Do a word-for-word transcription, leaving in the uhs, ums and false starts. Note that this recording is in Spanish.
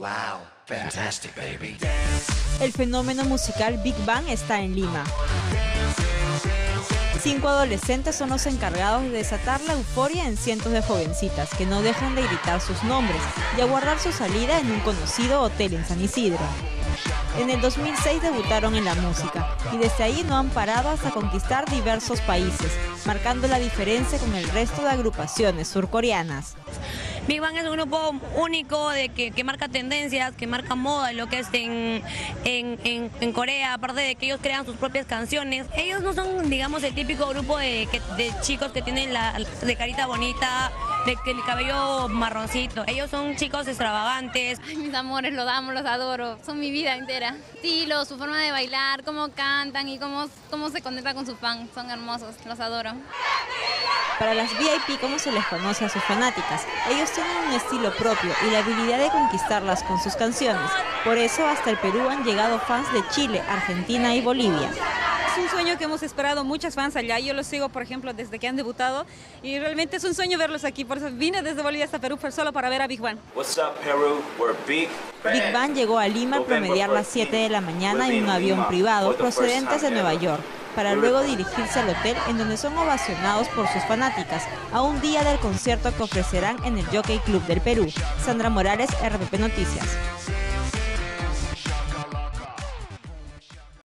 Wow, fantastic, baby. El fenómeno musical Big Bang está en Lima. Cinco adolescentes son los encargados de desatar la euforia en cientos de jovencitas que no dejan de gritar sus nombres y aguardar su salida en un conocido hotel en San Isidro. En el dos mil seis debutaron en la música y desde ahí no han parado hasta conquistar diversos países, marcando la diferencia con el resto de agrupaciones surcoreanas. Big Bang es un grupo único de que, que marca tendencias, que marca moda, lo que es en, en, en, en Corea, aparte de que ellos crean sus propias canciones. Ellos no son, digamos, el típico grupo de, que, de chicos que tienen la de carita bonita, de, el cabello marroncito. Ellos son chicos extravagantes. Ay, mis amores, los amo, los adoro, son mi vida entera. Sí, lo, su forma de bailar, cómo cantan y cómo, cómo se conecta con sus fans, son hermosos, los adoro. Para las V I P, como se les conoce a sus fanáticas, ellos tienen un estilo propio y la habilidad de conquistarlas con sus canciones. Por eso hasta el Perú han llegado fans de Chile, Argentina y Bolivia. Es un sueño que hemos esperado muchas fans allá. Yo los sigo, por ejemplo, desde que han debutado y realmente es un sueño verlos aquí. Por eso vine desde Bolivia hasta Perú solo para ver a Big Bang. What's up, Perú? We're Big Bang. Big Bang llegó a Lima al promediar las siete de la mañana en un avión privado procedentes de Nueva York, para luego dirigirse al hotel en donde son ovacionados por sus fanáticas a un día del concierto que ofrecerán en el Jockey Club del Perú. Sandra Morales, R P P Noticias.